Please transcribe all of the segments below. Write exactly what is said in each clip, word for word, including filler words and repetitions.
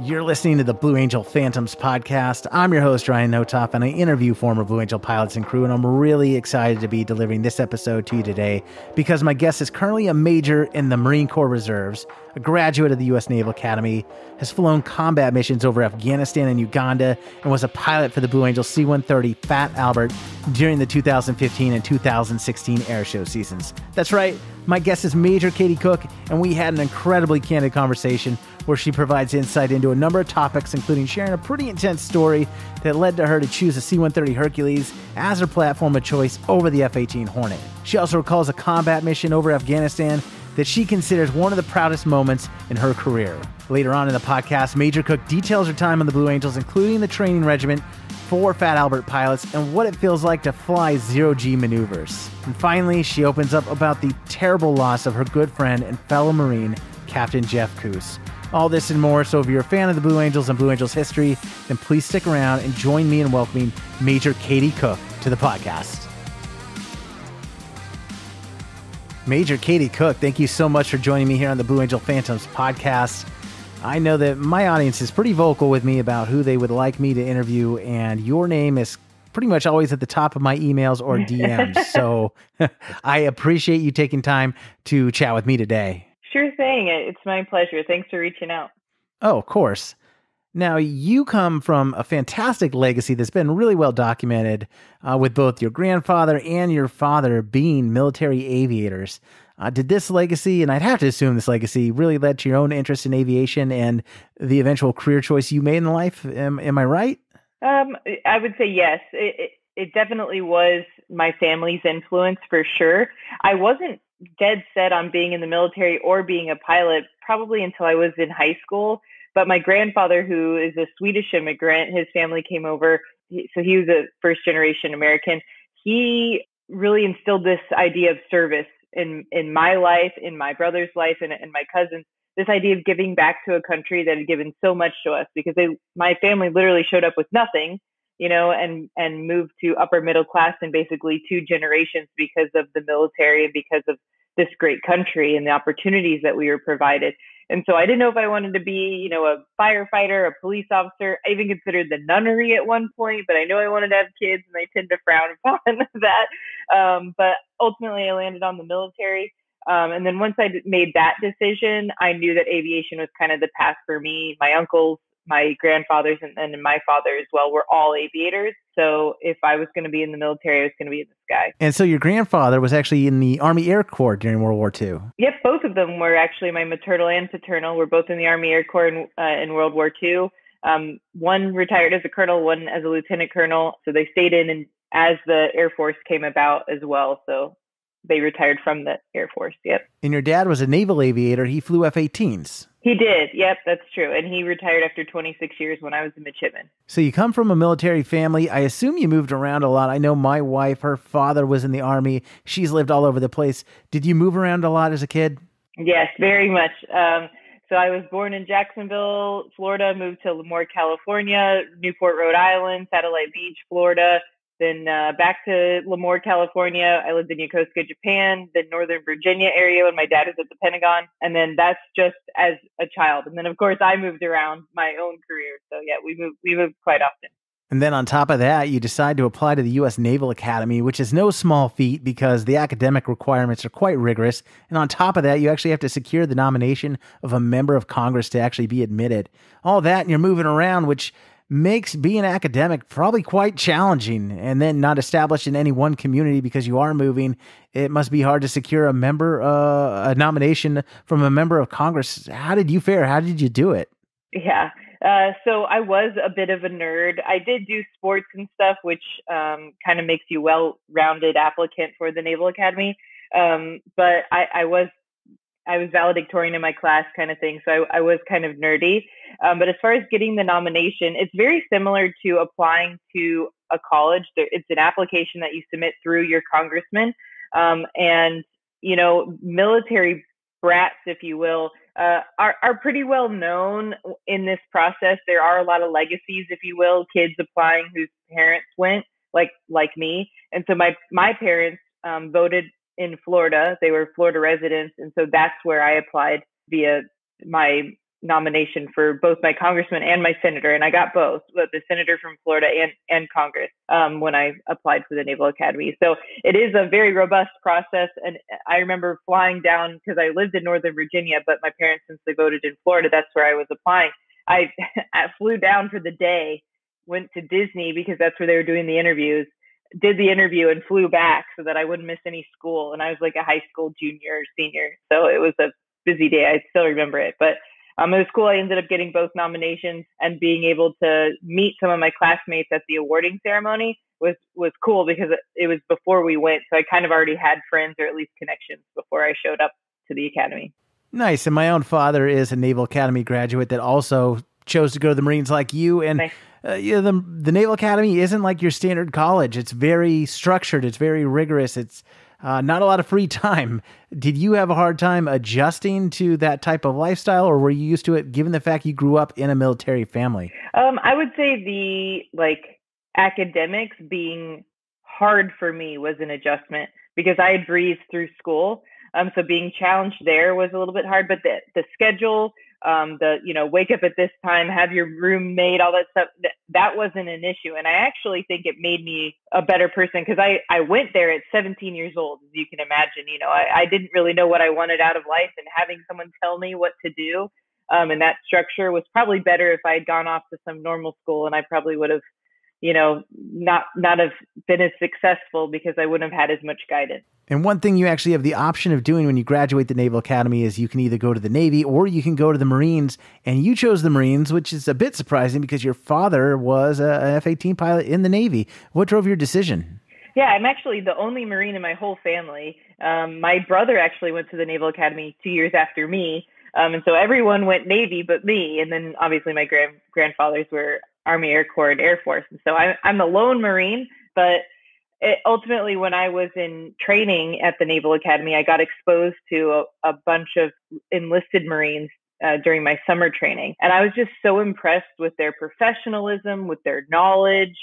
You're listening to the Blue Angel Phantoms podcast. I'm your host, Ryan Nothhaft, and I interview former Blue Angel pilots and crew, and I'm really excited to be delivering this episode to you today because my guest is currently a major in the Marine Corps Reserves, a graduate of the U S Naval Academy, has flown combat missions over Afghanistan and Uganda, and was a pilot for the Blue Angel C one thirty Fat Albert during the two thousand fifteen and two thousand sixteen airshow seasons. That's right, my guest is Major Katie Cook, and we had an incredibly candid conversation where she provides insight into a number of topics, including sharing a pretty intense story that led to her to choose a C one thirty Hercules as her platform of choice over the F eighteen Hornet. She also recalls a combat mission over Afghanistan that she considers one of the proudest moments in her career. Later on in the podcast, Major Cook details her time on the Blue Angels, including the training regiment for Fat Albert pilots and what it feels like to fly zero-G maneuvers. And finally, she opens up about the terrible loss of her good friend and fellow Marine, Captain Jeff Kuss. All this and more, so if you're a fan of the Blue Angels and Blue Angels history, then please stick around and join me in welcoming Major Katie Cook to the podcast. Major Katie Cook, thank you so much for joining me here on the Blue Angel Phantoms podcast. I know that my audience is pretty vocal with me about who they would like me to interview, and your name is pretty much always at the top of my emails or D Ms, so I appreciate you taking time to chat with me today. Sure thing. It's my pleasure. Thanks for reaching out. Oh, of course. Now, you come from a fantastic legacy that's been really well documented uh, with both your grandfather and your father being military aviators. Uh, did this legacy, and I'd have to assume this legacy, really led to your own interest in aviation and the eventual career choice you made in life? Am, am I right? Um, I would say yes. It, it, it definitely was my family's influence for sure. I wasn't dead set on being in the military or being a pilot probably until I was in high school. But my grandfather, who is a Swedish immigrant, his family came over. So he was a first generation American. He really instilled this idea of service in, in my life, in my brother's life, and, and my cousins, this idea of giving back to a country that had given so much to us, because they, my family literally showed up with nothing, you know, and, and moved to upper middle class in basically two generations because of the military and because of this great country and the opportunities that we were provided. And so I didn't know if I wanted to be, you know, a firefighter, a police officer. I even considered the nunnery at one point, but I knew I wanted to have kids and I tend to frown upon that. Um, but ultimately I landed on the military. Um, and then once I made that decision, I knew that aviation was kind of the path for me. My uncles, my grandfathers, and, and my father as well were all aviators. So if I was going to be in the military, I was going to be in the sky. And so your grandfather was actually in the Army Air Corps during World War Two. Yep, both of them were actually, my maternal and paternal, were both in the Army Air Corps in, uh, in World War Two. Um, one retired as a colonel, one as a lieutenant colonel. So they stayed in and as the Air Force came about as well. So they retired from the Air Force, yep. And your dad was a naval aviator. He flew F eighteens. He did. Yep, that's true. And he retired after twenty-six years when I was a midshipman. So you come from a military family. I assume you moved around a lot. I know my wife, her father was in the Army. She's lived all over the place. Did you move around a lot as a kid? Yes, very much. Um, so I was born in Jacksonville, Florida, moved to Lemoore, California, Newport, Rhode Island, Satellite Beach, Florida, then uh, back to Lemoore, California. I lived in Yokosuka, Japan, the Northern Virginia area when my dad was at the Pentagon. And then that's just as a child. And then, of course, I moved around my own career. So, yeah, we moved, we moved quite often. And then on top of that, you decide to apply to the U S Naval Academy, which is no small feat because the academic requirements are quite rigorous. And on top of that, you actually have to secure the nomination of a member of Congress to actually be admitted. All that, and you're moving around, which makes being academic probably quite challenging, and then not established in any one community because you are moving. It must be hard to secure a member, uh, a nomination from a member of Congress. How did you fare? How did you do it? Yeah. Uh, so I was a bit of a nerd. I did do sports and stuff, which um, kind of makes you a well-rounded applicant for the Naval Academy. Um, but I, I was I was valedictorian in my class kind of thing. So I, I was kind of nerdy. Um, but as far as getting the nomination, it's very similar to applying to a college. It's an application that you submit through your congressman. Um, and, you know, military brats, if you will, uh, are, are pretty well known in this process. There are a lot of legacies, if you will, kids applying whose parents went, like like me. And so my, my parents um, voted in Florida. They were Florida residents. And so that's where I applied via my nomination for both my congressman and my senator, and I got both, but the senator from Florida and, and Congress um, when I applied for the Naval Academy. So it is a very robust process. And I remember flying down because I lived in Northern Virginia, but my parents, since they voted in Florida, that's where I was applying. I, I flew down for the day, went to Disney because that's where they were doing the interviews, did the interview and flew back so that I wouldn't miss any school. And I was like a high school junior or senior. So it was a busy day. I still remember it. But um, it was cool. I ended up getting both nominations, and being able to meet some of my classmates at the awarding ceremony was, was cool because it, it was before we went. So I kind of already had friends or at least connections before I showed up to the academy. Nice. And my own father is a Naval Academy graduate that also chose to go to the Marines like you. And nice. uh, you know, the, the Naval Academy isn't like your standard college. It's very structured. It's very rigorous. It's uh, not a lot of free time. Did you have a hard time adjusting to that type of lifestyle, or were you used to it given the fact you grew up in a military family? Um, I would say the like academics being hard for me was an adjustment because I had breezed through school. Um, so being challenged there was a little bit hard, but the, the schedule, um, the, you know, wake up at this time, have your room made, all that stuff, th- that wasn't an issue. And I actually think it made me a better person because I, I went there at seventeen years old, as you can imagine. You know, I, I didn't really know what I wanted out of life, and having someone tell me what to do um, and that structure was probably better if I had gone off to some normal school, and I probably would have, you know, not not have been as successful because I wouldn't have had as much guidance. And one thing you actually have the option of doing when you graduate the Naval Academy is you can either go to the Navy or you can go to the Marines. And you chose the Marines, which is a bit surprising because your father was a F eighteen pilot in the Navy. What drove your decision? Yeah, I'm actually the only Marine in my whole family. Um, my brother actually went to the Naval Academy two years after me. Um, and so everyone went Navy but me. And then obviously my grand grandfathers were Army, Air Corps, and Air Force. And so I'm, I'm a lone Marine, but it, ultimately when I was in training at the Naval Academy, I got exposed to a, a bunch of enlisted Marines uh, during my summer training. And I was just so impressed with their professionalism, with their knowledge,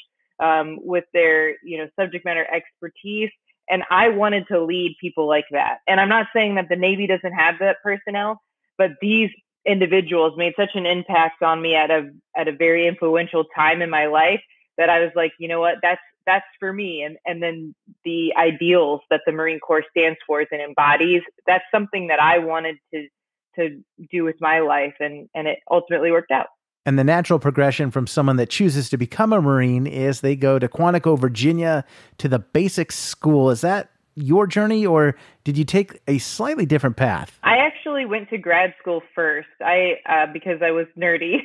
um, with their, you know, subject matter expertise. And I wanted to lead people like that. And I'm not saying that the Navy doesn't have that personnel, but these individuals made such an impact on me at a at a very influential time in my life that I was like, you know what, that's that's for me. And and then the ideals that the Marine Corps stands for and embodies, that's something that I wanted to to do with my life, and and it ultimately worked out. And the natural progression from someone that chooses to become a Marine is they go to Quantico, Virginia, to the basic school. Is that your journey, or did you take a slightly different path? I actually went to grad school first. I uh, because I was nerdy,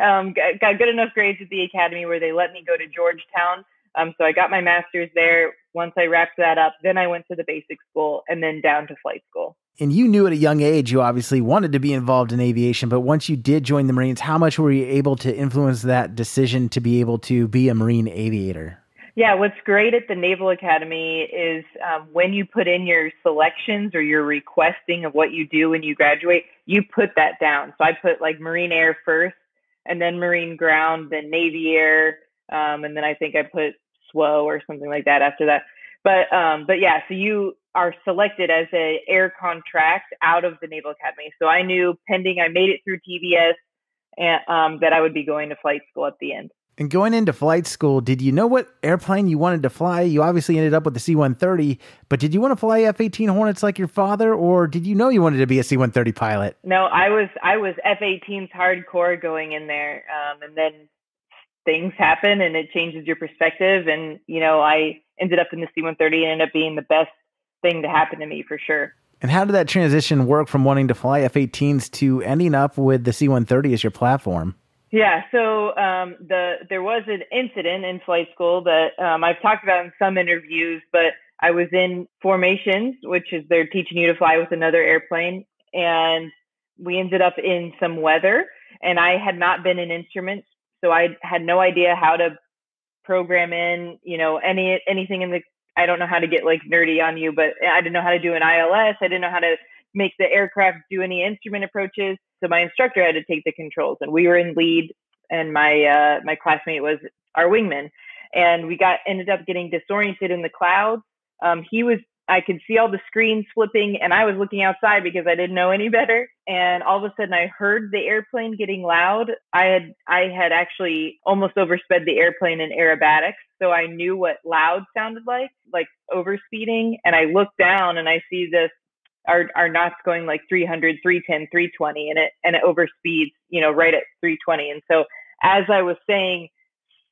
um, got, got good enough grades at the academy where they let me go to Georgetown. Um, so I got my master's there. Once I wrapped that up, then I went to the basic school and then down to flight school. And you knew at a young age, you obviously wanted to be involved in aviation, but once you did join the Marines, how much were you able to influence that decision to be able to be a Marine aviator? Yeah, what's great at the Naval Academy is um, when you put in your selections or your requesting of what you do when you graduate, you put that down. So I put like Marine Air first, and then Marine Ground, then Navy Air, um, and then I think I put S W O or something like that after that. But um, but yeah, so you are selected as an air contract out of the Naval Academy. So I knew pending I made it through T B S and, um, that I would be going to flight school at the end. And going into flight school, did you know what airplane you wanted to fly? You obviously ended up with the C one thirty, but did you want to fly F eighteen Hornets like your father, or did you know you wanted to be a C one thirty pilot? No, I was I was F eighteens hardcore going in there, um, and then things happen, and it changes your perspective. And you know, I ended up in the C one thirty and ended up being the best thing to happen to me for sure. And how did that transition work from wanting to fly F eighteens to ending up with the C one thirty as your platform? Yeah, so um, the there was an incident in flight school that um, I've talked about in some interviews, but I was in formations, which is they're teaching you to fly with another airplane, and we ended up in some weather, and I had not been in instruments, so I had no idea how to program in, you know, any anything in the, I don't know how to get like nerdy on you, but I didn't know how to do an I L S, I didn't know how to make the aircraft do any instrument approaches. So my instructor had to take the controls, and we were in lead, and my uh, my classmate was our wingman, and we got ended up getting disoriented in the clouds. Um, he was I could see all the screens flipping, and I was looking outside because I didn't know any better. And all of a sudden I heard the airplane getting loud. I had, I had actually almost oversped the airplane in aerobatics. So I knew what loud sounded like, like overspeeding. And I looked down and I see this, our, our knots going like three hundred, three ten, three twenty, and it, and it overspeeds, you know, right at three twenty. And so as I was saying,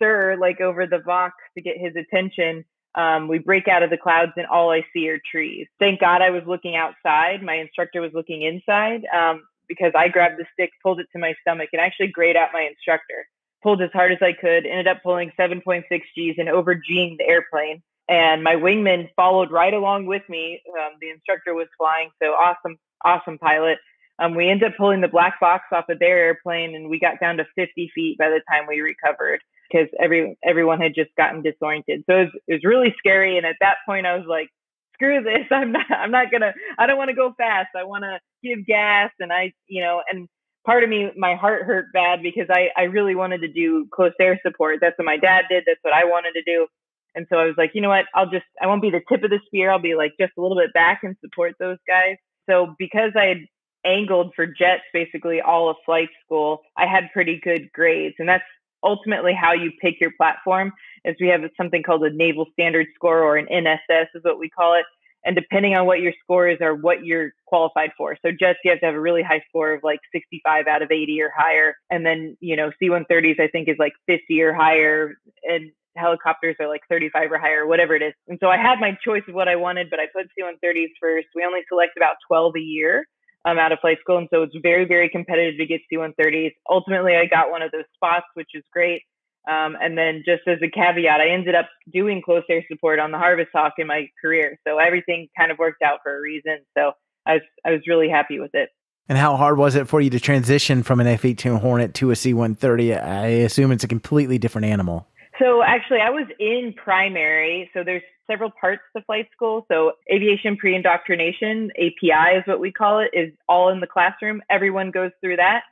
sir, like over the Vox to get his attention, Um, we break out of the clouds and all I see are trees. Thank God I was looking outside. My instructor was looking inside, um, because I grabbed the stick, pulled it to my stomach, and actually grayed out my instructor. Pulled as hard as I could, ended up pulling seven point six G's and over G'ing the airplane. And my wingman followed right along with me. Um, the instructor was flying, so awesome, awesome pilot. Um, we ended up pulling the black box off of their airplane, and we got down to fifty feet by the time we recovered, because every, everyone had just gotten disoriented. So it was, it was really scary. And at that point I was like, screw this. I'm not, I'm not going to, I don't want to go fast. I want to give gas. And I, you know, and part of me, my heart hurt bad because I, I really wanted to do close air support. That's what my dad did. That's what I wanted to do. And so I was like, you know what, I'll just, I won't be the tip of the spear. I'll be like just a little bit back and support those guys. So because I had angled for jets, basically all of flight school, I had pretty good grades. And that's ultimately how you pick your platform. Is we have something called a naval standard score, or an N S S is what we call it. And depending on what your score is or what you're qualified for. So jets, you have to have a really high score of like sixty-five out of eighty or higher. And then, you know, C one thirties, I think, is like fifty or higher. And helicopters are like thirty-five or higher, whatever it is. And so I had my choice of what I wanted, but I put C one thirties first. We only select about twelve a year um, out of flight school. And so it's very, very competitive to get C one thirties. Ultimately, I got one of those spots, which is great. Um, and then just as a caveat, I ended up doing close air support on the Harvest Hawk in my career. So everything kind of worked out for a reason. So I was, I was really happy with it. And how hard was it for you to transition from an F eighteen Hornet to a C one thirty? I assume it's a completely different animal. So actually, I was in primary. So there's several parts to flight school. So aviation pre-indoctrination, A P I is what we call it, is all in the classroom. Everyone goes through that.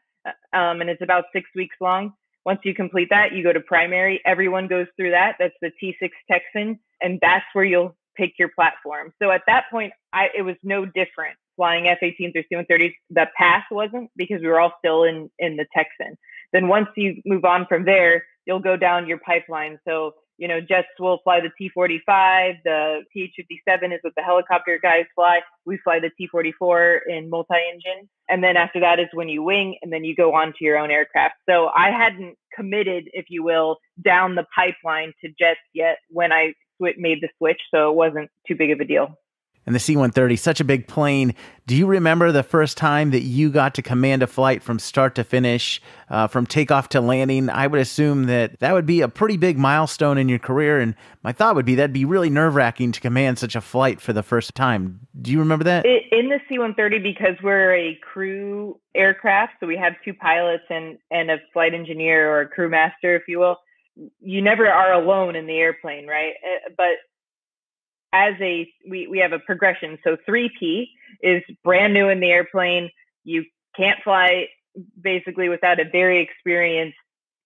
Um, and it's about six weeks long. Once you complete that, you go to primary. Everyone goes through that. That's the T six Texan. And that's where you'll pick your platform. So at that point, I, it was no different flying F eighteens or C one thirties. The path wasn't, because we were all still in, in the Texan. Then once you move on from there, you'll go down your pipeline. So, you know, jets will fly the T forty-five, the P H fifty-seven is what the helicopter guys fly. We fly the T forty-four in multi-engine. And then after that is when you wing, and then you go on to your own aircraft. So I hadn't committed, if you will, down the pipeline to jets yet when I made the switch. So it wasn't too big of a deal. And the C one thirty, such a big plane. Do you remember the first time that you got to command a flight from start to finish, uh, from takeoff to landing? I would assume that that would be a pretty big milestone in your career. And my thought would be that'd be really nerve-wracking to command such a flight for the first time. Do you remember that? It, in the C one thirty, because we're a crew aircraft, so we have two pilots and, and a flight engineer or a crew master, if you will, you never are alone in the airplane, right? But as a, we, we have a progression. So three P is brand new in the airplane. You can't fly basically without a very experienced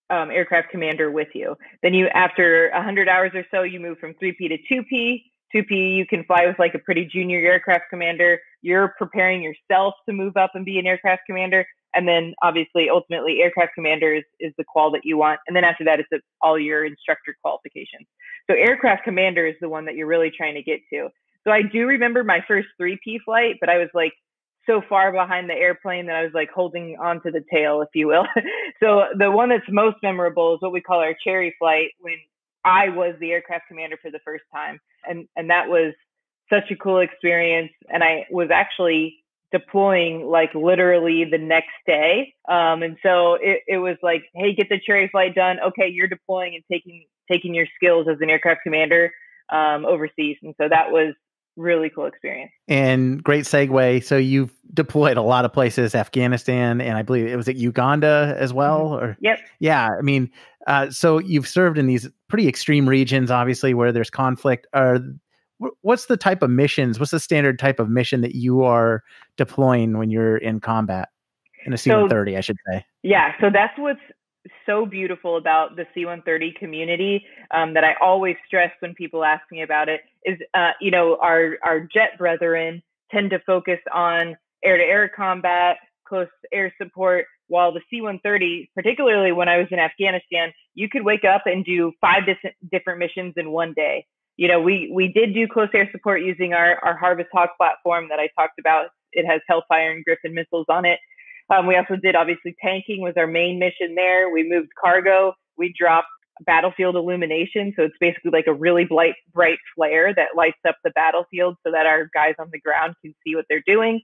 um, aircraft commander with you. Then you, after one hundred hours or so, you move from three P to two P. two P, you can fly with like a pretty junior aircraft commander. You're preparing yourself to move up and be an aircraft commander. And then obviously, ultimately, aircraft commander is, is the qual that you want. And then after that, it's a, all your instructor qualifications. So aircraft commander is the one that you're really trying to get to. So I do remember my first three P flight, but I was like so far behind the airplane that I was like holding onto the tail, if you will. So the one that's most memorable is what we call our cherry flight, when I was the aircraft commander for the first time. And, and that was such a cool experience. And I was actually deploying like literally the next day. Um, and so it, it was like, hey, get the cherry flight done. Okay, you're deploying and taking taking your skills as an aircraft commander um, overseas. And so that was really cool experience. And great segue. So you've deployed a lot of places, Afghanistan, and I believe it was at Uganda as well? Mm-hmm. Or Yep. Yeah, I mean, uh, so you've served in these pretty extreme regions, obviously, where there's conflict. Are What's the type of missions? What's the standard type of mission that you are deploying when you're in combat in a C one thirty, I should say? Yeah. So that's what's so beautiful about the C one thirty community um, that I always stress when people ask me about it is, uh, you know, our, our jet brethren tend to focus on air-to-air combat, close air support, while the C one thirty, particularly when I was in Afghanistan, you could wake up and do five dis- different missions in one day. You know, we, we did do close air support using our, our Harvest Hawk platform that I talked about. It has Hellfire and Griffin missiles on it. Um, we also did, obviously, tanking was our main mission there. We moved cargo. We dropped battlefield illumination. So it's basically like a really bright, bright flare that lights up the battlefield so that our guys on the ground can see what they're doing.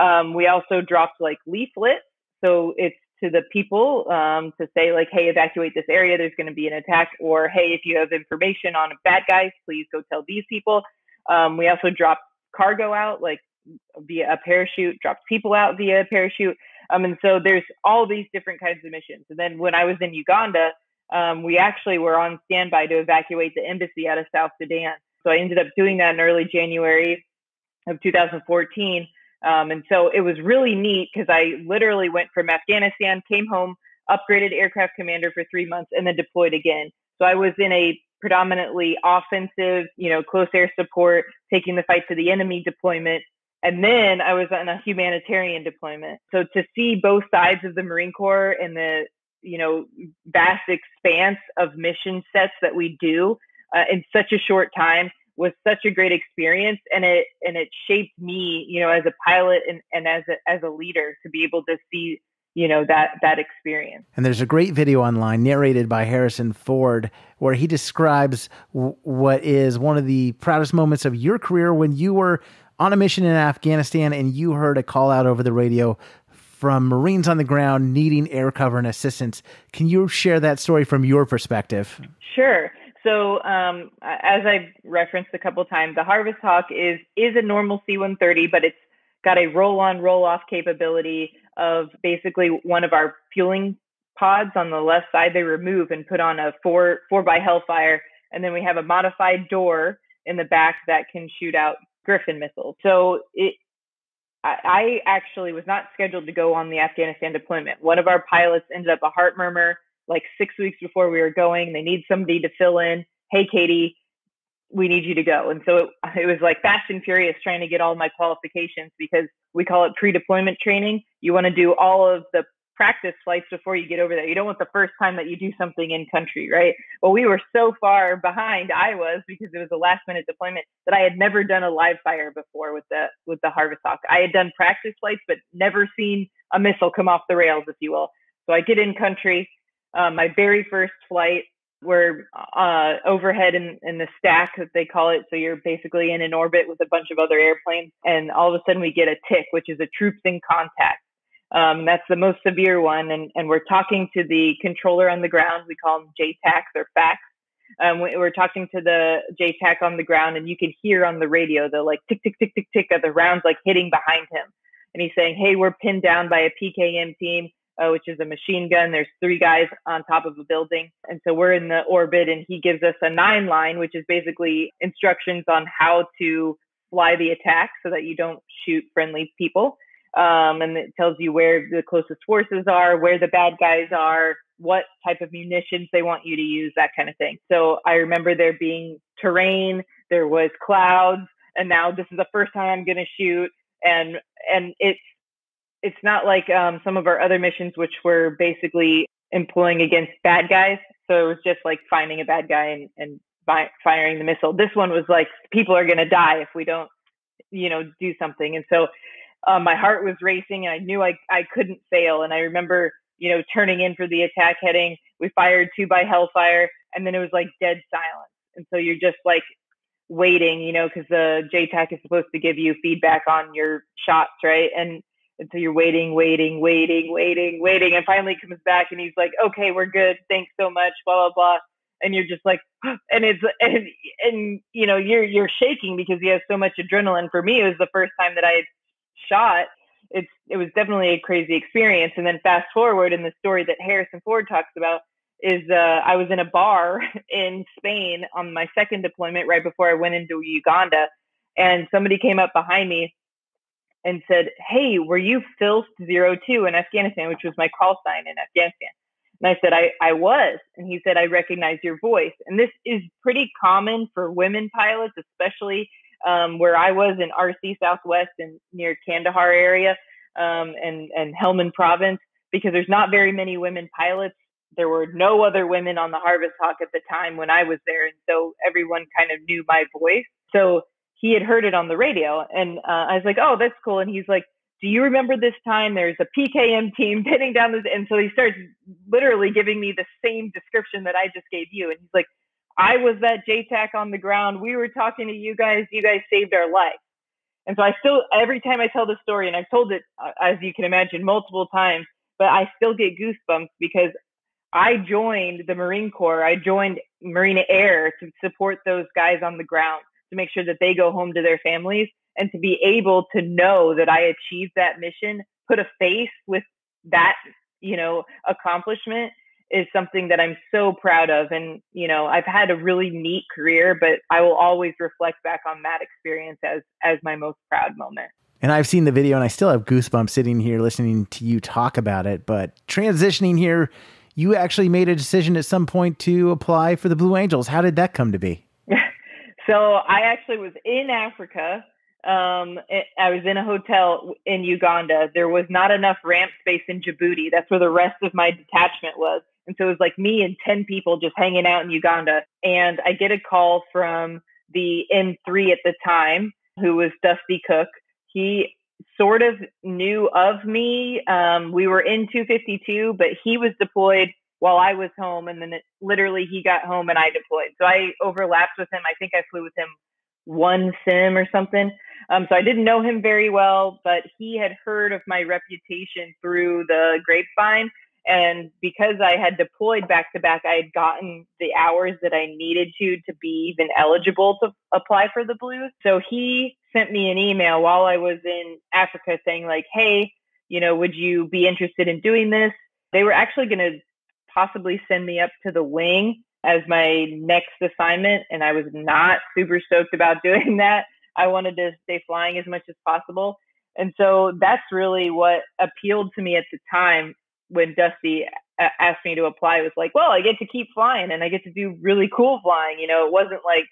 Um, we also dropped like leaflets. So it's to the people um, to say like, hey, evacuate this area. There's going to be an attack. Or, hey, if you have information on bad guys, please go tell these people. Um, we also dropped cargo out like via a parachute, dropped people out via a parachute. Um, and so there's all these different kinds of missions. And then when I was in Uganda, um, we actually were on standby to evacuate the embassy out of South Sudan. So I ended up doing that in early January of two thousand fourteen. Um, and so it was really neat because I literally went from Afghanistan, came home, upgraded aircraft commander for three months, and then deployed again. So I was in a predominantly offensive, you know, close air support, taking the fight to the enemy deployment. And then I was on a humanitarian deployment. So to see both sides of the Marine Corps and the, you know, vast expanse of mission sets that we do uh, in such a short time was such a great experience. And it, and it shaped me, you know, as a pilot and, and as a, as a leader to be able to see, you know, that, that experience. And there's a great video online narrated by Harrison Ford, where he describes w- what is one of the proudest moments of your career when you were on a mission in Afghanistan and you heard a call out over the radio from Marines on the ground needing air cover and assistance. Can you share that story from your perspective? Sure. So um, as I've referenced a couple of times, the Harvest Hawk is is a normal C one thirty, but it's got a roll-on, roll-off capability of basically one of our fueling pods on the left side. They remove and put on a four, four by Hellfire, and then we have a modified door in the back that can shoot out Griffin missiles. So it, I, I actually was not scheduled to go on the Afghanistan deployment. One of our pilots ended up a heart murmur like six weeks before we were going. They need somebody to fill in. Hey, Katie, we need you to go. And so it, it was like fast and furious trying to get all my qualifications because we call it pre-deployment training. You want to do all of the practice flights before you get over there. You don't want the first time that you do something in country, right? Well, we were so far behind, I was, because it was a last minute deployment, that I had never done a live fire before with the with the Harvest Hawk. I had done practice flights, but never seen a missile come off the rails, if you will. So I get in country. Um, my very first flight, we're uh, overhead in, in the stack, as they call it. So you're basically in an orbit with a bunch of other airplanes. And all of a sudden we get a tick, which is a troops in contact. Um, that's the most severe one. And, and we're talking to the controller on the ground. We call them J TACs or FACs. Um, we, we're talking to the J TAC on the ground, and you can hear on the radio the like tick, tick, tick, tick, tick of the rounds like hitting behind him. And he's saying, hey, we're pinned down by a P K M team, uh, which is a machine gun. There's three guys on top of a building. And so we're in the orbit, and he gives us a nine line, which is basically instructions on how to fly the attack so that you don't shoot friendly people. Um, and it tells you where the closest forces are, where the bad guys are, what type of munitions they want you to use, that kind of thing. So I remember there being terrain, there was clouds, and now this is the first time I'm going to shoot. And and it's it's not like um, some of our other missions, which were basically employing against bad guys. So it was just like finding a bad guy and, and by firing the missile. This one was like, people are going to die if we don't, you know, do something. And so Uh, my heart was racing, and I knew I, I couldn't fail. And I remember, you know, turning in for the attack heading. We fired two by Hellfire, and then it was like dead silence. And so you're just like waiting, you know, because the J TAC is supposed to give you feedback on your shots, right? And, and so you're waiting, waiting, waiting, waiting, waiting. And finally comes back, and he's like, okay, we're good. Thanks so much, blah, blah, blah. And you're just like, and it's, and, and you know, you're, you're shaking because you have so much adrenaline. For me, it was the first time that I had shot. It's it was definitely a crazy experience. And then fast forward, in the story that Harrison Ford talks about is uh, I was in a bar in Spain on my second deployment right before I went into Uganda, and somebody came up behind me and said, "Hey, were you Filst zero two in Afghanistan?" which was my call sign in Afghanistan. And I said, I, I was. And he said, I recognize your voice. And this is pretty common for women pilots, especially um, where I was in R C Southwest and near Kandahar area um, and, and Helmand Province, because there's not very many women pilots. There were no other women on the Harvest Hawk at the time when I was there. And so everyone kind of knew my voice. So he had heard it on the radio. And uh, I was like, oh, that's cool. And he's like, do you remember this time there's a P K M team pinning down this? And so he starts literally giving me the same description that I just gave you. And he's like, I was that J TAC on the ground. We were talking to you guys. You guys saved our life. And so I still, every time I tell the story, and I've told it, as you can imagine, multiple times, but I still get goosebumps because I joined the Marine Corps. I joined Marine Air to support those guys on the ground, to make sure that they go home to their families. And to be able to know that I achieved that mission, put a face with that, you know, accomplishment is something that I'm so proud of. And, you know, I've had a really neat career, but I will always reflect back on that experience as, as my most proud moment. And I've seen the video and I still have goosebumps sitting here listening to you talk about it, but transitioning here, you actually made a decision at some point to apply for the Blue Angels. How did that come to be? So I actually was in Africa. Um, I was in a hotel in Uganda. There was not enough ramp space in Djibouti. That's where the rest of my detachment was. And so it was like me and ten people just hanging out in Uganda. And I get a call from the M three at the time, who was Dusty Cook. He sort of knew of me. Um, we were in two fifty-two, but he was deployed while I was home. And then it, literally he got home and I deployed. So I overlapped with him. I think I flew with him one sim or something. Um, so I didn't know him very well, but he had heard of my reputation through the grapevine. And because I had deployed back to back, I had gotten the hours that I needed to, to be even eligible to apply for the Blues. So he sent me an email while I was in Africa saying like, hey, you know, would you be interested in doing this? They were actually going to possibly send me up to the wing as my next assignment. And I was not super stoked about doing that. I wanted to stay flying as much as possible. And so that's really what appealed to me at the time when Dusty asked me to apply. It was like, well, I get to keep flying and I get to do really cool flying. You know, it wasn't like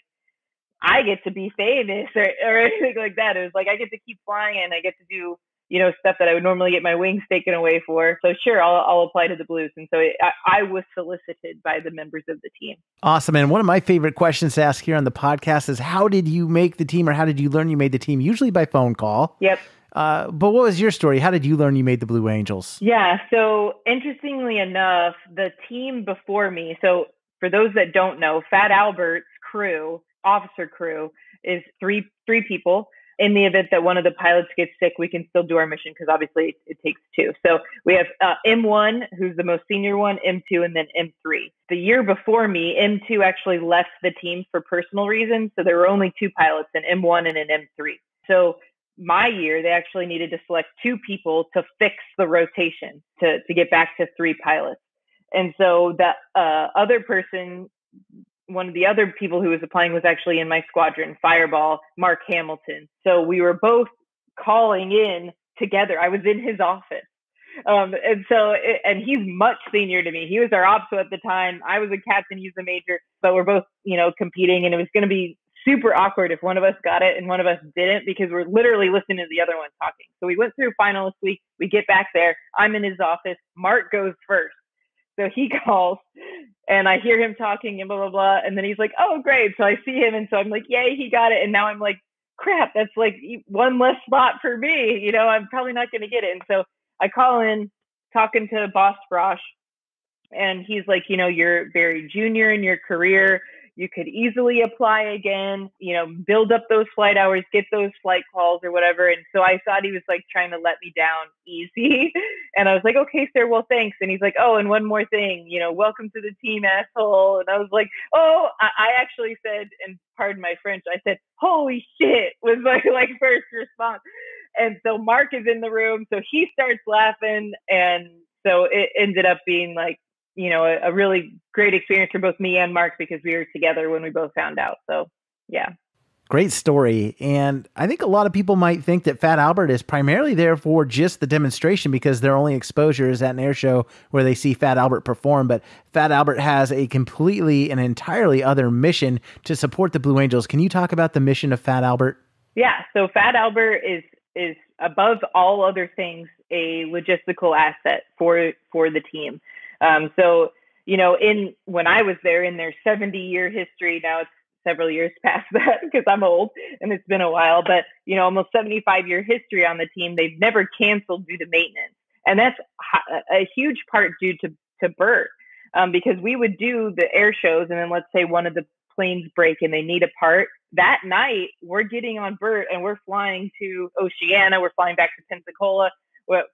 I get to be famous or, or anything like that. It was like, I get to keep flying and I get to do, you know, stuff that I would normally get my wings taken away for. So sure, I'll, I'll apply to the Blues. And so it, I, I was solicited by the members of the team. Awesome. And one of my favorite questions to ask here on the podcast is, how did you make the team, or how did you learn you made the team? Usually by phone call. Yep. Uh, but what was your story? How did you learn you made the Blue Angels? Yeah. So interestingly enough, the team before me, so for those that don't know, Fat Albert's crew, officer crew, is three, three people. In the event that one of the pilots gets sick, we can still do our mission because obviously it takes two. So we have uh, M one, who's the most senior one, M two, and then M three. The year before me, M two actually left the team for personal reasons. So there were only two pilots, an M one and an M three. So my year, they actually needed to select two people to fix the rotation to, to get back to three pilots. And so the uh, other person, one of the other people who was applying was actually in my squadron, Fireball, Mark Hamilton. So we were both calling in together. I was in his office. Um, and so, it, and he's much senior to me. He was our opso at the time. I was a captain, he's a major, but we're both, you know, competing, and it was going to be super awkward if one of us got it and one of us didn't, because we're literally listening to the other one talking. So we went through finalist week. We get back there. I'm in his office. Mark goes first. So he calls and I hear him talking and blah, blah, blah. And then he's like, oh, great. So I see him. And so I'm like, yay, he got it. And now I'm like, crap, that's like one less spot for me. You know, I'm probably not going to get it. And so I call in talking to Boss Brosh, and he's like, you know, you're very junior in your career. You could easily apply again, you know, build up those flight hours, get those flight calls or whatever. And so I thought he was like trying to let me down easy. And I was like, okay, sir, well, thanks. And he's like, oh, and one more thing, you know, welcome to the team, asshole. And I was like, oh, I, I actually said, and pardon my French, I said, holy shit, was my like first response. And so Mark is in the room. So he starts laughing. And so it ended up being like, you know, a, a really great experience for both me and Mark, because we were together when we both found out. So, yeah. Great story. And I think a lot of people might think that Fat Albert is primarily there for just the demonstration because their only exposure is at an air show where they see Fat Albert perform. But Fat Albert has a completely and entirely other mission to support the Blue Angels. Can you talk about the mission of Fat Albert? Yeah. So Fat Albert is, is above all other things, a logistical asset for, for the team. Um, so, you know, in, when I was there in their seventy year history, now it's several years past that because I'm old and it's been a while, but you know, almost seventy-five year history on the team, they've never canceled due to maintenance. And that's a huge part due to, to Bert, um, because we would do the air shows. And then let's say one of the planes break and they need a part that night, we're getting on Bert and we're flying to Oceana. We're flying back to Pensacola,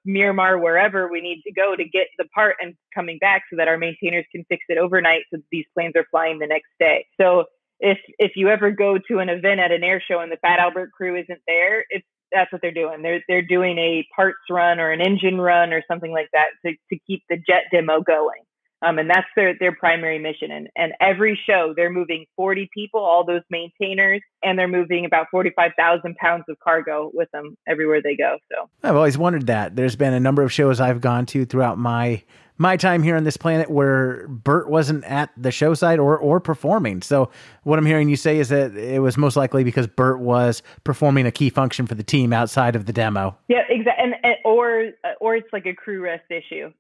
Miramar, wherever we need to go to get the part and coming back so that our maintainers can fix it overnight. So these planes are flying the next day. So If if you ever go to an event at an air show and the Fat Albert crew isn't there, it's that's what they're doing. They're they're doing a parts run or an engine run or something like that to, to keep the jet demo going. Um, and that's their their primary mission. And and every show they're moving forty people, all those maintainers, and they're moving about forty-five thousand pounds of cargo with them everywhere they go. So I've always wondered that. There's been a number of shows I've gone to throughout my my time here on this planet where Bert wasn't at the show site or, or performing. So what I'm hearing you say is that it was most likely because Bert was performing a key function for the team outside of the demo. Yeah, exactly. And, and, or, or it's like a crew rest issue.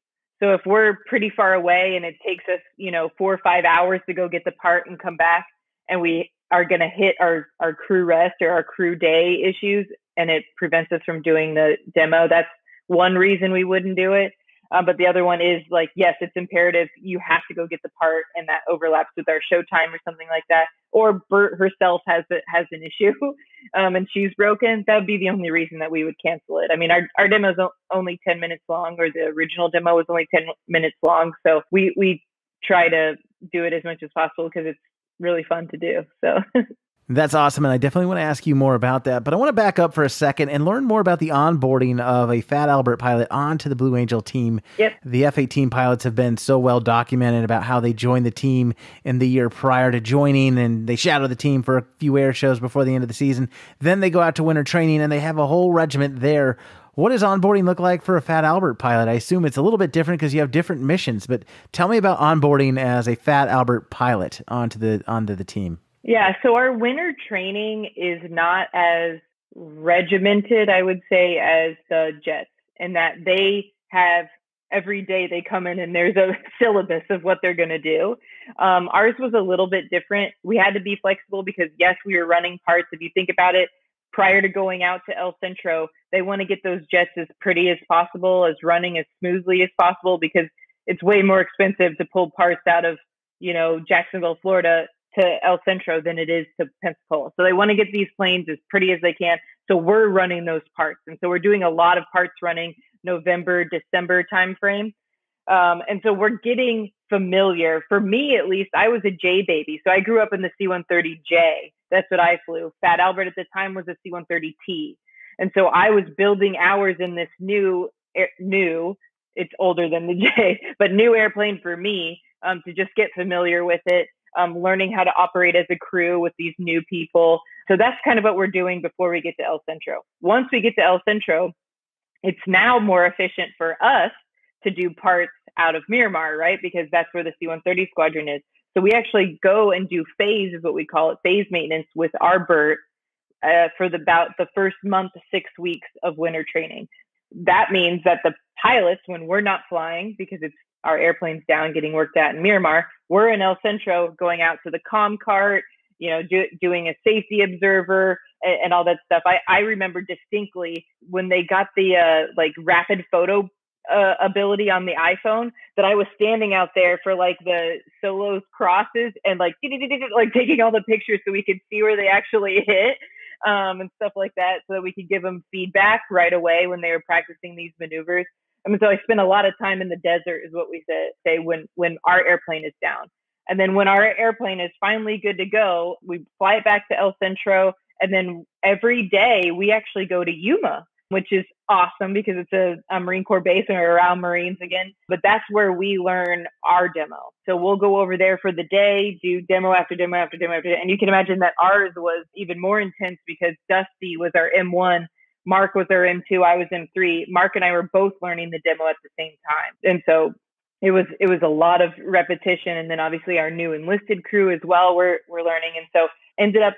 So if we're pretty far away and it takes us, you know, four or five hours to go get the part and come back, and we are going to hit our, our crew rest or our crew day issues, and it prevents us from doing the demo, that's one reason we wouldn't do it. Um, but the other one is like, yes, it's imperative. You have to go get the part, and that overlaps with our showtime or something like that. Or Bert herself has a, has an issue, um, and she's broken. That would be the only reason that we would cancel it. I mean, our our demo is only ten minutes long, or the original demo was only ten minutes long. So we we try to do it as much as possible because it's really fun to do. So. That's awesome. And I definitely want to ask you more about that, but I want to back up for a second and learn more about the onboarding of a Fat Albert pilot onto the Blue Angel team. Yep. The F eighteen pilots have been so well documented about how they joined the team in the year prior to joining, and they shadow the team for a few air shows before the end of the season. Then they go out to winter training and they have a whole regiment there. What does onboarding look like for a Fat Albert pilot? I assume it's a little bit different because you have different missions, but tell me about onboarding as a Fat Albert pilot onto the, onto the team. Yeah, so our winter training is not as regimented, I would say, as the jets, in that they have every day they come in and there's a syllabus of what they're going to do. Um, ours was a little bit different. We had to be flexible because, yes, we were running parts. If you think about it, prior to going out to El Centro, they want to get those jets as pretty as possible, as running as smoothly as possible, because it's way more expensive to pull parts out of, you know, Jacksonville, Florida, to El Centro than it is to Pensacola. So they want to get these planes as pretty as they can. So we're running those parts. And so we're doing a lot of parts running November, December timeframe. Um, and so we're getting familiar. For me, at least, I was a J baby. So I grew up in the C one thirty J. That's what I flew. Fat Albert at the time was a C one thirty T. And so I was building hours in this new, new, it's older than the J, but new airplane for me, um, to just get familiar with it. Um, learning how to operate as a crew with these new people. So that's kind of what we're doing before we get to El Centro. Once we get to El Centro, it's now more efficient for us to do parts out of Miramar, right? Because that's where the C one thirty squadron is. So we actually go and do phase, is what we call it, phase maintenance with our BERT uh, for the, about the first month, six weeks of winter training. That means that the pilots, when we're not flying, because it's our airplane's down getting worked at in Miramar, we're in El Centro going out to the comm cart, you know, do, doing a safety observer and, and all that stuff. I, I remember distinctly when they got the uh, like rapid photo uh, ability on the iPhone that I was standing out there for like the solos crosses and like, like taking all the pictures so we could see where they actually hit um, and stuff like that, so that we could give them feedback right away when they were practicing these maneuvers. I mean, so I spend a lot of time in the desert is what we say, say when, when our airplane is down. And then when our airplane is finally good to go, we fly it back to El Centro. And then every day we actually go to Yuma. which is awesome because it's a, a Marine Corps base and we're around Marines again. But that's where we learn our demo. So we'll go over there for the day, do demo after demo after demo after demo. And you can imagine that ours was even more intense because Dusty was our M one, Mark was our M two, I was M three. Mark and I were both learning the demo at the same time. And so it was it was a lot of repetition. And then obviously our new enlisted crew as well were, were learning. And so ended up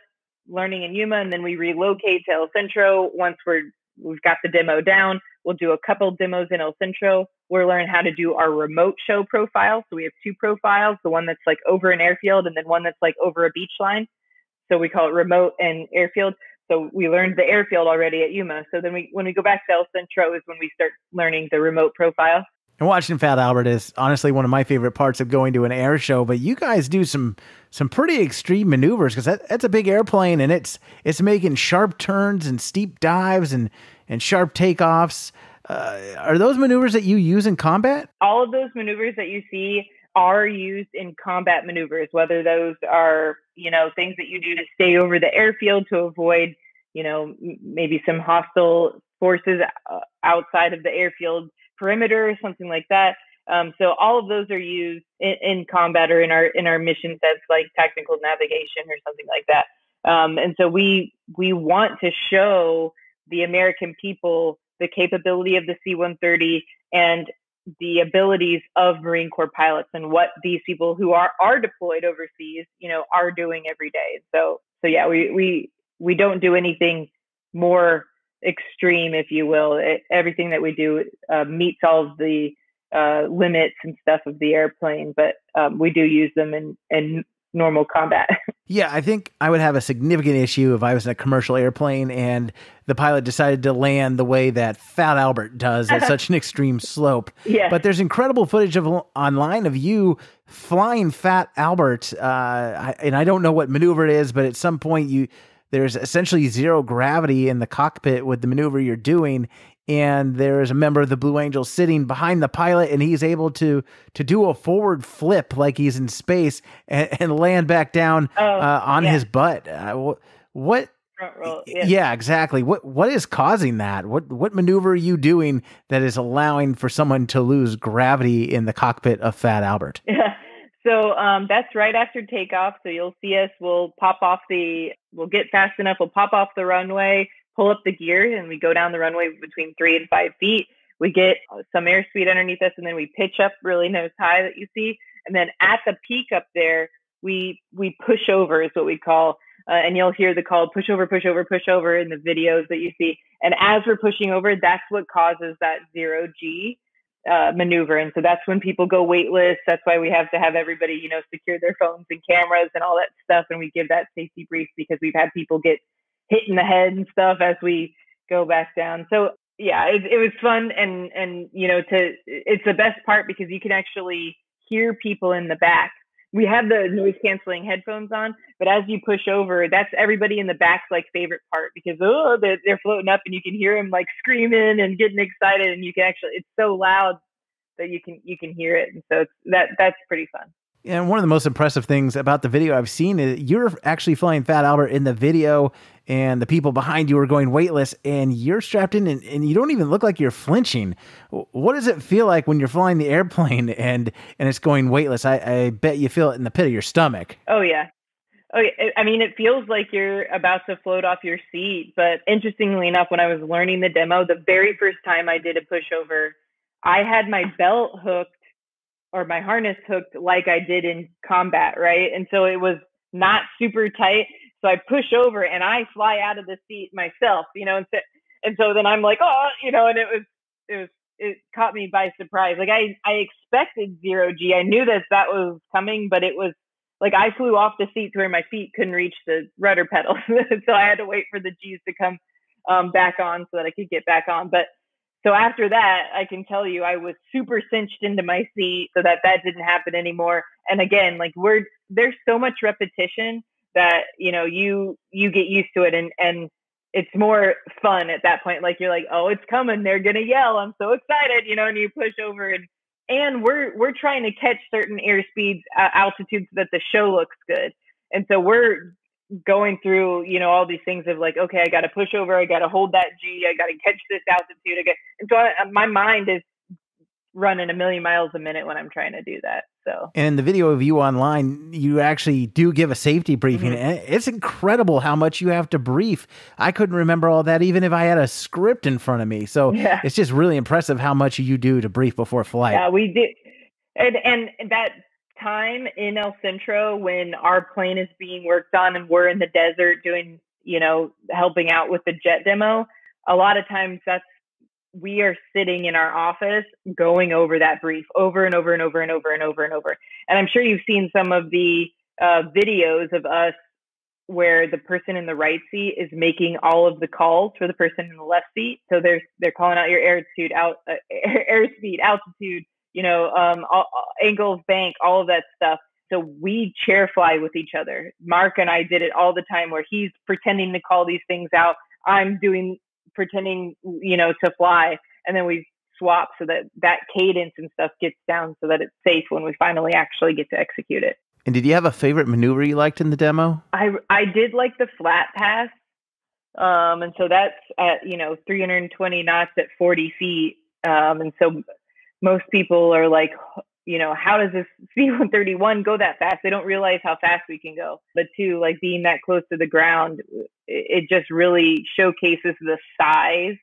learning in Yuma, and then we relocate to El Centro. Once we're, we've got the demo down, we'll do a couple demos in El Centro. We'll learn how to do our remote show profile. So we have two profiles, the one that's like over an airfield and then one that's like over a beach line. So we call it remote and airfield. So we learned the airfield already at Yuma. So then we, when we go back to El Centro is when we start learning the remote profile. And watching Fat Albert is honestly one of my favorite parts of going to an air show. But you guys do some some pretty extreme maneuvers because that, that's a big airplane, and it's it's making sharp turns and steep dives and and sharp takeoffs. Uh, are those maneuvers that you use in combat? All of those maneuvers that you see are used in combat maneuvers, whether those are, you know, things that you do to stay over the airfield to avoid, you know, maybe some hostile forces outside of the airfield perimeter or something like that. Um, so all of those are used in, in combat or in our in our mission sets, like tactical navigation or something like that. Um, and so we we want to show the American people the capability of the C one thirty and the abilities of Marine Corps pilots and what these people who are are deployed overseas, you know, are doing every day. So so yeah, we we we don't do anything more extreme, if you will. It, everything that we do uh, meets all of the uh, limits and stuff of the airplane, but um, we do use them in, in normal combat. Yeah, I think I would have a significant issue if I was in a commercial airplane and the pilot decided to land the way that Fat Albert does at such an extreme slope. Yeah. But there's incredible footage of online of you flying Fat Albert, uh, I, and I don't know what maneuver it is, but at some point you... there's essentially zero gravity in the cockpit with the maneuver you're doing, and there is a member of the Blue Angels sitting behind the pilot, and he's able to to do a forward flip like he's in space and, and land back down oh, uh, on yeah. his butt. Uh, what? Front roll, yeah. yeah, exactly. What what is causing that? What what maneuver are you doing that is allowing for someone to lose gravity in the cockpit of Fat Albert? Yeah. So um, that's right after takeoff. So you'll see us, we'll pop off the, we'll get fast enough, we'll pop off the runway, pull up the gear, and we go down the runway between three and five feet. We get some airspeed underneath us, and then we pitch up really nose high that you see. And then at the peak up there, we we push over is what we call, uh, and you'll hear the call, push over, push over, push over in the videos that you see. And as we're pushing over, that's what causes that zero G. Uh, maneuver. And so that's when people go waitlist. That's why we have to have everybody, you know, secure their phones and cameras and all that stuff. And we give that safety brief because we've had people get hit in the head and stuff as we go back down. So yeah, it, it was fun. And, and, you know, to, it's the best part because you can actually hear people in the back. We have the noise canceling headphones on, but as you push over, that's everybody in the back's like favorite part because oh, they're, they're floating up and you can hear them like screaming and getting excited, and you can actually it's so loud that you can you can hear it, and so it's, that that's pretty fun. And one of the most impressive things about the video I've seen is you're actually flying Fat Albert in the video, and the people behind you are going weightless, and you're strapped in, and, and you don't even look like you're flinching. What does it feel like when you're flying the airplane and and it's going weightless? I, I bet you feel it in the pit of your stomach. Oh, yeah. Oh, yeah. I mean, it feels like you're about to float off your seat. But interestingly enough, when I was learning the demo, the very first time I did a pushover, I had my belt hooked or my harness hooked like I did in combat, right? And so it was not super tight. So I push over and I fly out of the seat myself, you know, and so, and so then I'm like, oh, you know, and it was, it was, it caught me by surprise. Like I, I expected zero G. I knew that that was coming, but it was like, I flew off the seat to where my feet couldn't reach the rudder pedal. So I had to wait for the G's to come um, back on so that I could get back on. But so after that, I can tell you, I was super cinched into my seat so that that didn't happen anymore. And again, like we're, there's so much repetition that, you know, you, you get used to it, and, and it's more fun at that point. Like you're like, oh, it's coming. They're going to yell. I'm so excited, you know, and you push over, and, and we're, we're trying to catch certain airspeeds, uh, altitudes so that the show looks good. And so we're going through, you know, all these things of like, okay, I got to push over, I got to hold that G, I got to catch this altitude again. And so I, my mind is running a million miles a minute when I'm trying to do that. So, and in the video of you online, you actually do give a safety briefing. Mm-hmm. It's incredible how much you have to brief. I couldn't remember all that, even if I had a script in front of me. So yeah, it's just really impressive how much you do to brief before flight. Yeah, we did. And, and that time in El Centro when our plane is being worked on and we're in the desert doing, you know, helping out with the jet demo, a lot of times that's, we are sitting in our office going over that brief over and over and over and over and over and over. And I'm sure you've seen some of the uh, videos of us where the person in the right seat is making all of the calls for the person in the left seat. So they're, they're calling out your altitude, out, uh, air, airspeed, altitude, you know, um, all, angles, bank, all of that stuff. So we chair fly with each other. Mark and I did it all the time where he's pretending to call these things out. I'm doing pretending, you know, to fly, and then we swap so that that cadence and stuff gets down so that it's safe when we finally actually get to execute it. And did you have a favorite maneuver you liked in the demo? I, I did like the flat pass. Um, and so that's at, you know, three hundred twenty knots at forty feet. Um, and so most people are like, you know, how does this C one thirty-one go that fast? They don't realize how fast we can go. But two, like being that close to the ground, it just really showcases the size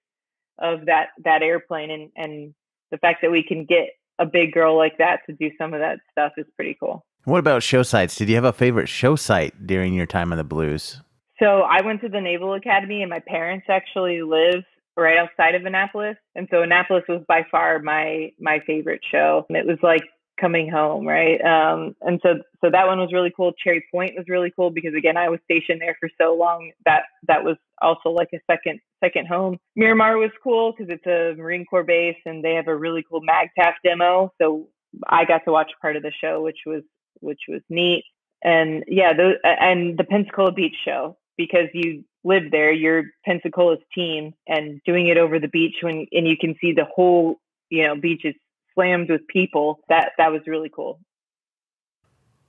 of that, that airplane. And, and the fact that we can get a big girl like that to do some of that stuff is pretty cool. What about show sites? Did you have a favorite show site during your time on the Blues? So I went to the Naval Academy, and my parents actually live right outside of Annapolis. And so Annapolis was by far my, my favorite show. It was like coming home, right? Um, and so, so that one was really cool. Cherry Point was really cool because, again, I was stationed there for so long that that was also like a second, second home. Miramar was cool because it's a Marine Corps base and they have a really cool MAGTAF demo. So I got to watch part of the show, which was, which was neat. And yeah, those, and the Pensacola Beach show, because you live there, you're Pensacola's team, and doing it over the beach when, and you can see the whole, you know, beach is slammed with people. That that was really cool.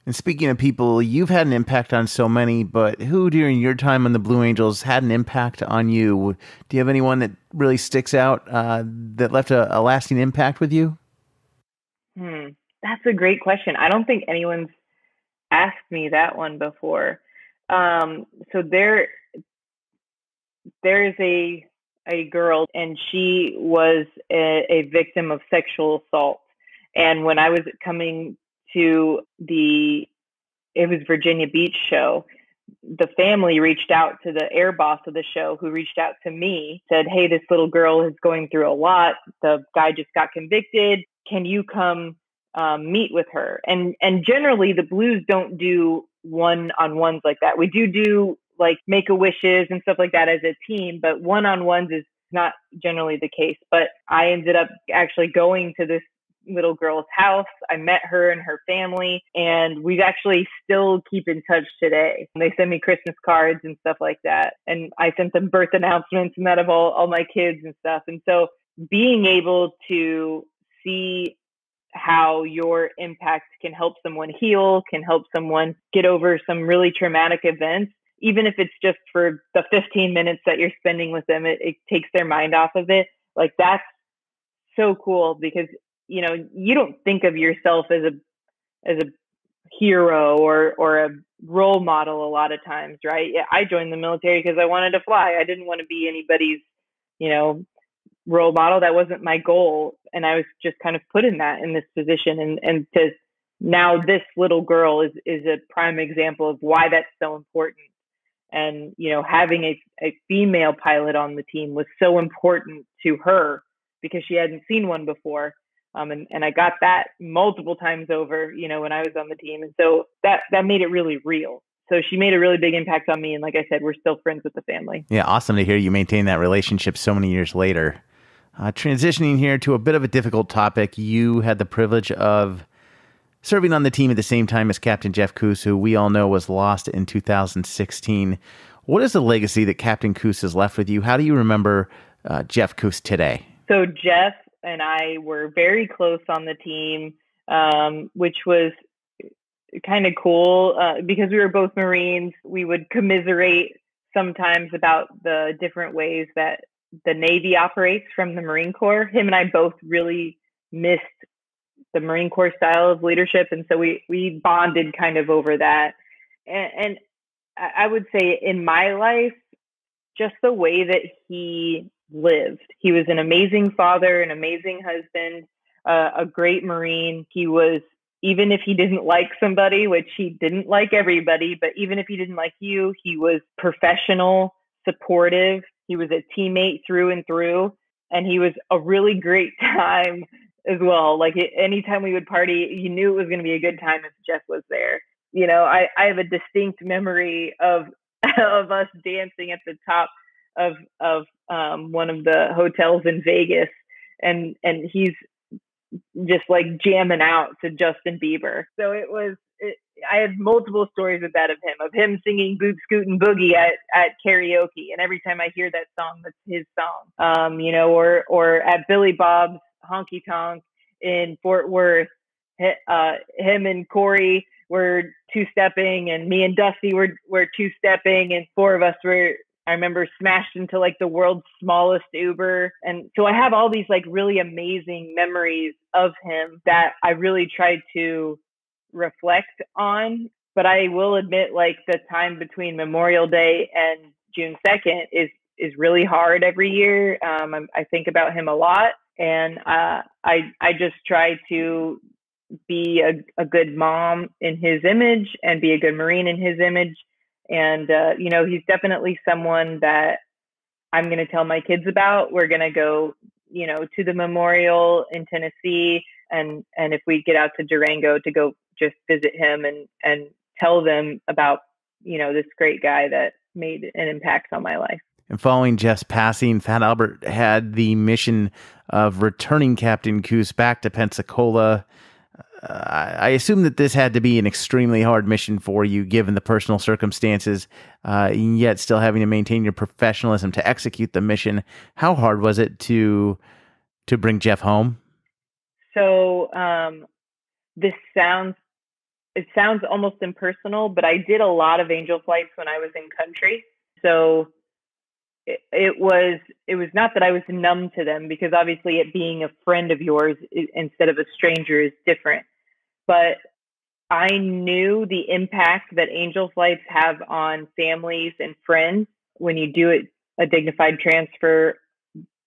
And speaking of people, you've had an impact on so many, but who during your time on the Blue Angels had an impact on you? Do you have anyone that really sticks out uh, that left a, a lasting impact with you? Hmm. That's a great question. I don't think anyone's asked me that one before. Um, so there, there is a a girl, and she was a, a victim of sexual assault. And when I was coming to the, it was Virginia Beach show, the family reached out to the air boss of the show, who reached out to me, said, hey, this little girl is going through a lot. The guy just got convicted. Can you come um, meet with her? And, and generally the Blues don't do one-on-ones like that. We do do like make-a-wishes and stuff like that as a team, but one-on-ones is not generally the case. But I ended up actually going to this little girl's house. I met her and her family, and we actually still keep in touch today. They send me Christmas cards and stuff like that. And I sent them birth announcements and that of all, all my kids and stuff. And so being able to see how your impact can help someone heal, can help someone get over some really traumatic events, even if it's just for the fifteen minutes that you're spending with them, it, it takes their mind off of it. Like, that's so cool because, you know, you don't think of yourself as a, as a hero or, or a role model a lot of times, right? I joined the military because I wanted to fly. I didn't want to be anybody's, you know, role model. That wasn't my goal. And I was just kind of put in that, in this position. And, and to now this little girl is, is a prime example of why that's so important. And, you know, having a, a female pilot on the team was so important to her because she hadn't seen one before. Um, and, and I got that multiple times over, you know, when I was on the team. And so that, that made it really real. So she made a really big impact on me. And like I said, we're still friends with the family. Yeah. Awesome to hear you maintain that relationship so many years later. Uh, transitioning here to a bit of a difficult topic. You had the privilege of serving on the team at the same time as Captain Jeff Kuss, who we all know was lost in two thousand sixteen. What is the legacy that Captain Kuss has left with you? How do you remember uh, Jeff Kuss today? So Jeff and I were very close on the team, um, which was kind of cool uh, because we were both Marines. We would commiserate sometimes about the different ways that the Navy operates from the Marine Corps. Him and I both really missed the Marine Corps style of leadership, and so we we bonded kind of over that. And, and I would say in my life, just the way that he lived. He was an amazing father, an amazing husband, uh, a great Marine. He was, even if he didn't like somebody, which he didn't like everybody, but even if he didn't like you, he was professional, supportive. He was a teammate through and through, and he was a really great time as well. Like anytime we would party, you knew it was going to be a good time if Jeff was there. You know, I, I have a distinct memory of of us dancing at the top of of um, one of the hotels in Vegas, and and he's just like jamming out to Justin Bieber. So it was. It, I had multiple stories of that of him, of him singing "Boot Scootin' Boogie" at, at karaoke, and every time I hear that song, that's his song. Um, you know, or or at Billy Bob's Honky Tonk in Fort Worth, uh, him and Corey were two-stepping, and me and Dusty were were two-stepping, and four of us were. I remember smashed into like the world's smallest Uber. And so I have all these like really amazing memories of him that I really tried to reflect on. But I will admit, like, the time between Memorial Day and June second is, is really hard every year. Um, I'm, I think about him a lot, and uh, I, I just try to be a, a good mom in his image and be a good Marine in his image. And, uh, you know, he's definitely someone that I'm going to tell my kids about. We're going to go, you know, to the memorial in Tennessee. And, and if we get out to Durango, to go just visit him and, and tell them about, you know, this great guy that made an impact on my life. And following Jeff's passing, Fat Albert had the mission of returning Captain Kuss back to Pensacola. Uh, I assume that this had to be an extremely hard mission for you, given the personal circumstances, uh, yet still having to maintain your professionalism to execute the mission. How hard was it to to bring Jeff home? So um, this sounds, it sounds almost impersonal, but I did a lot of Angel flights when I was in country. So it, it was it was not that I was numb to them, because obviously it being a friend of yours instead of a stranger is different. But I knew the impact that Angel flights have on families and friends when you do it, a dignified transfer,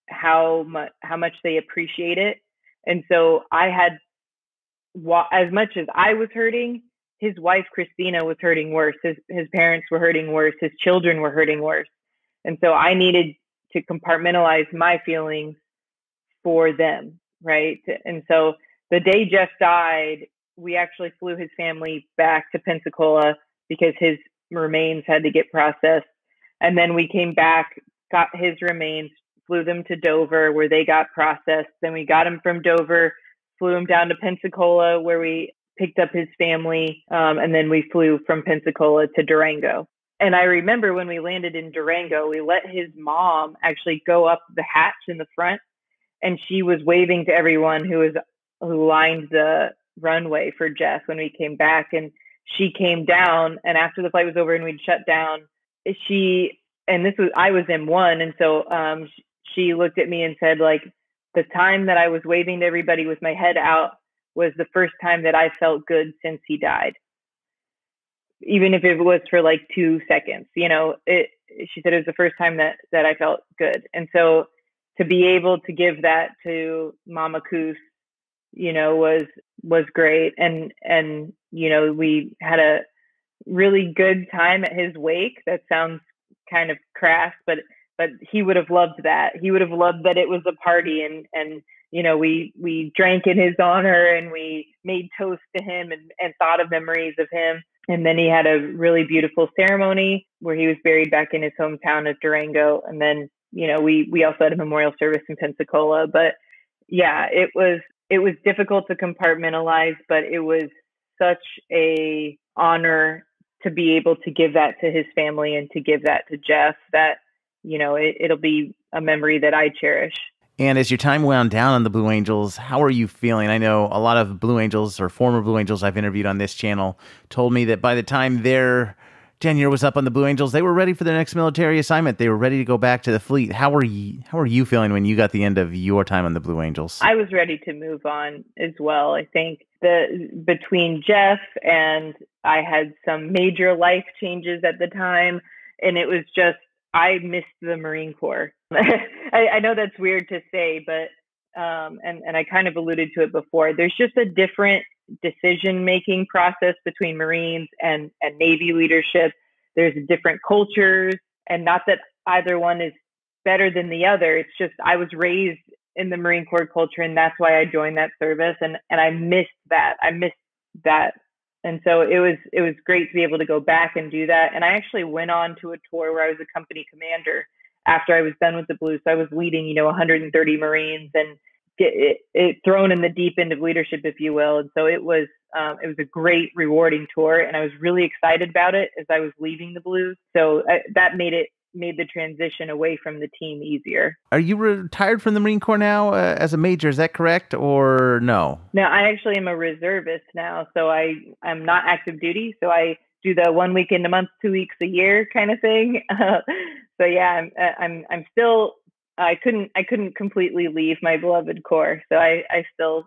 how much, how much they appreciate it. And so I had, as much as I was hurting, his wife, Christina, was hurting worse. His, his parents were hurting worse. His children were hurting worse. And so I needed to compartmentalize my feelings for them, right? And so the day Jeff died, we actually flew his family back to Pensacola because his remains had to get processed. And then we came back, got his remains, flew them to Dover where they got processed. Then we got him from Dover, flew him down to Pensacola where we picked up his family. Um, and then we flew from Pensacola to Durango. And I remember when we landed in Durango, we let his mom actually go up the hatch in the front, and she was waving to everyone who was, who lined the runway for Jeff when we came back. And she came down, and after the flight was over and we'd shut down, she, and this was, I was M one. And so um, she, she looked at me and said, like, the time that I was waving to everybody with my head out was the first time that I felt good since he died. Even if it was for like two seconds, you know, it, she said it was the first time that, that I felt good. And so to be able to give that to Mama Kuss, you know, was, was great. And, and, you know, we had a really good time at his wake. That sounds kind of crass, but, but he would have loved that. He would have loved that it was a party, and, and, you know, we, we drank in his honor, and we made toast to him, and, and thought of memories of him. And then he had a really beautiful ceremony where he was buried back in his hometown of Durango. And then, you know, we, we also had a memorial service in Pensacola. But yeah, it was, it was difficult to compartmentalize, but it was such a honor to be able to give that to his family and to give that to Jeff that, you know, it, it'll be a memory that I cherish. And as your time wound down on the Blue Angels, how are you feeling? I know a lot of Blue Angels or former Blue Angels I've interviewed on this channel told me that by the time their tenure was up on the Blue Angels, they were ready for their next military assignment. They were ready to go back to the fleet. How were you, how are you feeling when you got the end of your time on the Blue Angels? I was ready to move on as well. I think the between Jeff and I had some major life changes at the time, and it was just, I missed the Marine Corps. I, I know that's weird to say, but um, and, and I kind of alluded to it before, there's just a different decision-making process between Marines and, and Navy leadership. There's different cultures, and not that either one is better than the other. It's just I was raised in the Marine Corps culture, and that's why I joined that service, and, and I missed that. I missed that. And so it was it was great to be able to go back and do that. And I actually went on to a tour where I was a company commander after I was done with the Blues. So I was leading, you know, one hundred thirty Marines and get it, it thrown in the deep end of leadership, if you will. And so it was um, it was a great, rewarding tour, and I was really excited about it as I was leaving the Blues. So I, that made it made the transition away from the team easier. Are you retired from the Marine Corps now uh, as a major? Is that correct or no? No, I actually am a reservist now. So I, I'm not active duty. So I do the one weekend a month, two weeks a year kind of thing. Uh, so yeah, I'm, I'm, I'm still, I couldn't, I couldn't completely leave my beloved Corps. So I, I still,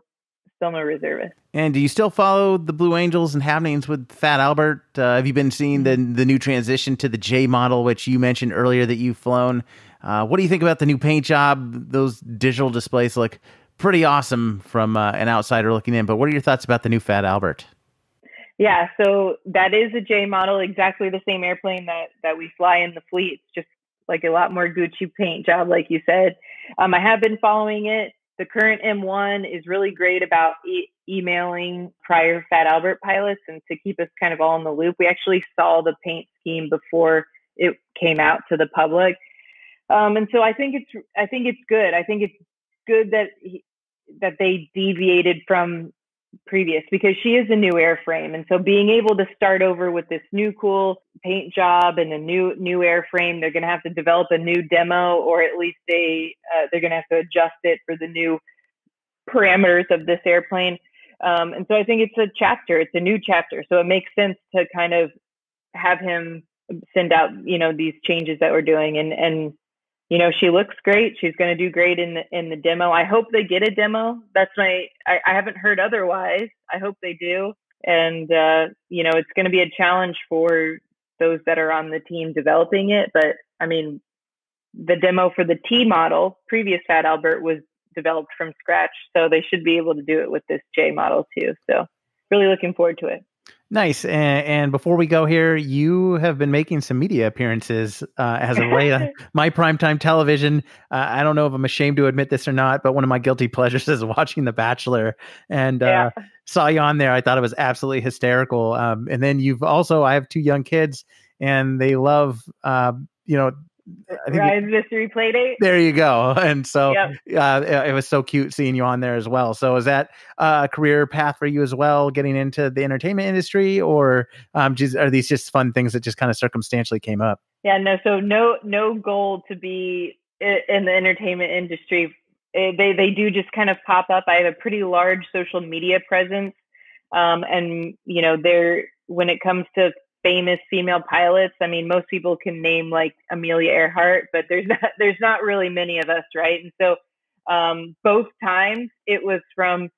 still am a reservist. And do you still follow the Blue Angels and happenings with Fat Albert? Uh, have you been seeing the the new transition to the J model, which you mentioned earlier that you've flown? Uh, what do you think about the new paint job? Those digital displays look pretty awesome from uh, an outsider looking in, but what are your thoughts about the new Fat Albert? Yeah, so that is a J model, exactly the same airplane that, that we fly in the fleet. It's just like a lot more Gucci paint job, like you said. Um, I have been following it. The current M one is really great about e emailing prior Fat Albert pilots and to keep us kind of all in the loop. We actually saw the paint scheme before it came out to the public. Um, and so I think it's, I think it's good. I think it's good that, he, that they deviated from previous, because she is a new airframe. And so being able to start over with this new cool paint job and a new, new airframe, they're going to have to develop a new demo, or at least they, uh, they're going to have to adjust it for the new parameters of this airplane. Um, and so I think it's a chapter, it's a new chapter. So it makes sense to kind of have him send out, you know, these changes that we're doing. And, and, you know, she looks great. She's going to do great in the, in the demo. I hope they get a demo. That's my, I, I haven't heard otherwise. I hope they do. And, uh, you know, it's going to be a challenge for those that are on the team developing it. But I mean, the demo for the T model, previous Fat Albert, was developed from scratch, so they should be able to do it with this J model too. So really looking forward to it. Nice. And, and before we go here, you have been making some media appearances uh, as a way on my primetime television. Uh, I don't know if I'm ashamed to admit this or not, but one of my guilty pleasures is watching The Bachelor, and yeah. uh, saw you on there. I thought it was absolutely hysterical. Um, and then you've also, I have two young kids, and they love, uh, you know, Ryan's Mystery Playdate. There you go. And so yep. uh, it was so cute seeing you on there as well. So is that a career path for you as well, getting into the entertainment industry, or um, just, are these just fun things that just kind of circumstantially came up? Yeah, no. So no, no goal to be in the entertainment industry. They, they do just kind of pop up. I have a pretty large social media presence. Um, and, you know, they're, when it comes to famous female pilots, I mean, most people can name like Amelia Earhart, but there's not, there's not really many of us, right? And so um, both times it was from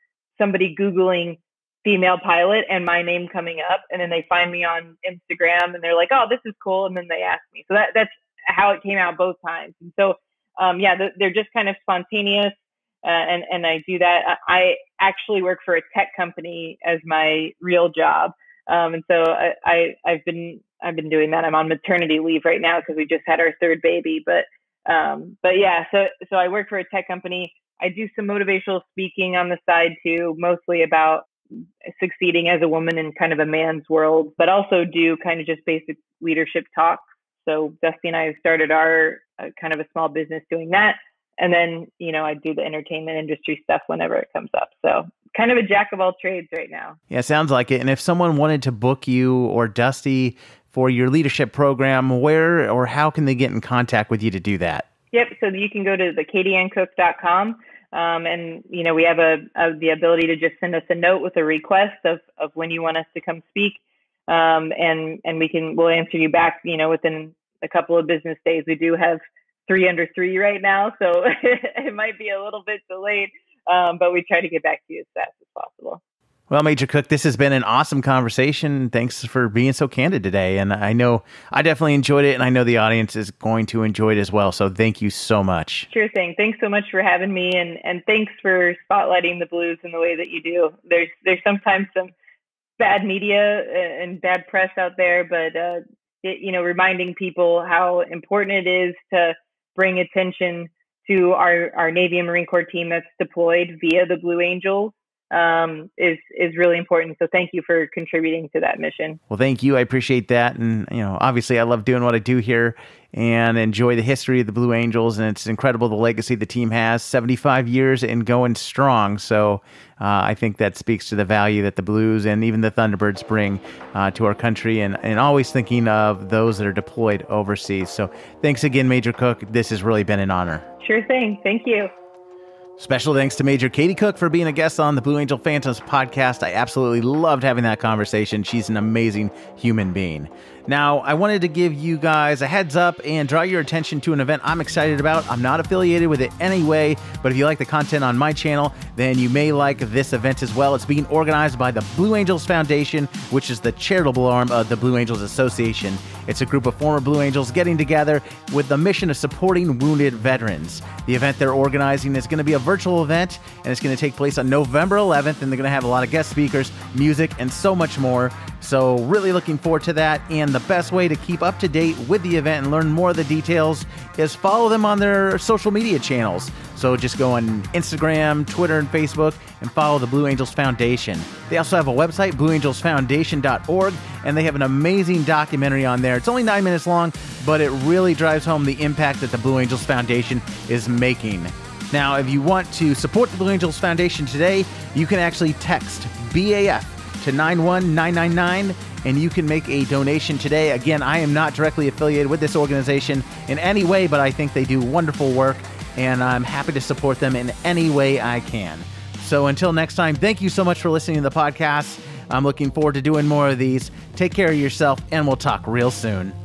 somebody Googling female pilot and my name coming up, and then they find me on Instagram and they're like, oh, this is cool. And then they ask me. So that, that's how it came out both times. And so, um, yeah, they're just kind of spontaneous. Uh, and, and I do that. I actually work for a tech company as my real job. Um, and so I, I, I've been, I've been doing that. I'm on maternity leave right now because we just had our third baby, but, um, but yeah, so, so I work for a tech company. I do some motivational speaking on the side too, mostly about succeeding as a woman in kind of a man's world, but also do kind of just basic leadership talks. So Dusty and I have started our uh, kind of a small business doing that. And then, you know, I do the entertainment industry stuff whenever it comes up. So kind of a jack of all trades right now. Yeah, sounds like it. And if someone wanted to book you or Dusty for your leadership program, where or how can they get in contact with you to do that? Yep. So you can go to the katie ann cook dot com. Um, and, you know, we have a, a, the ability to just send us a note with a request of, of when you want us to come speak. Um, and, and we can, we'll answer you back, you know, within a couple of business days. We do have three under three right now, so it might be a little bit delayed, um, but we try to get back to you as fast as possible. Well, Major Cook, this has been an awesome conversation. Thanks for being so candid today. And I know I definitely enjoyed it, and I know the audience is going to enjoy it as well. So thank you so much. Sure thing. Thanks so much for having me. And, and thanks for spotlighting the blues in the way that you do. There's, there's sometimes some bad media and bad press out there, but, uh, it, you know, reminding people how important it is to bring attention to our, our Navy and Marine Corps team that's deployed via the Blue Angels. Um, is, is really important. So thank you for contributing to that mission. Well, thank you. I appreciate that. And, you know, obviously I love doing what I do here and enjoy the history of the Blue Angels. And it's incredible, the legacy the team has, seventy-five years and going strong. So uh, I think that speaks to the value that the Blues and even the Thunderbirds bring uh, to our country, and, and always thinking of those that are deployed overseas. So thanks again, Major Cook. This has really been an honor. Sure thing. Thank you. Special thanks to Major Katie Cook for being a guest on the Blue Angel Phantoms podcast. I absolutely loved having that conversation. She's an amazing human being. Now, I wanted to give you guys a heads up and draw your attention to an event I'm excited about. I'm not affiliated with it anyway, but if you like the content on my channel, then you may like this event as well. It's being organized by the Blue Angels Foundation, which is the charitable arm of the Blue Angels Association. It's a group of former Blue Angels getting together with the mission of supporting wounded veterans. The event they're organizing is going to be a virtual event, and it's going to take place on November eleventh, and they're going to have a lot of guest speakers, music, and so much more. So really looking forward to that. And the best way to keep up to date with the event and learn more of the details is follow them on their social media channels. So just go on Instagram, Twitter, and Facebook and follow the Blue Angels Foundation. They also have a website, blue angels foundation dot org, and they have an amazing documentary on there. It's only nine minutes long, but it really drives home the impact that the Blue Angels Foundation is making. Now, if you want to support the Blue Angels Foundation today, you can actually text B A F to nine one nine nine nine, and you can make a donation today. Again, I am not directly affiliated with this organization in any way, but I think they do wonderful work, and I'm happy to support them in any way I can. So until next time, thank you so much for listening to the podcast. I'm looking forward to doing more of these. Take care of yourself, and we'll talk real soon.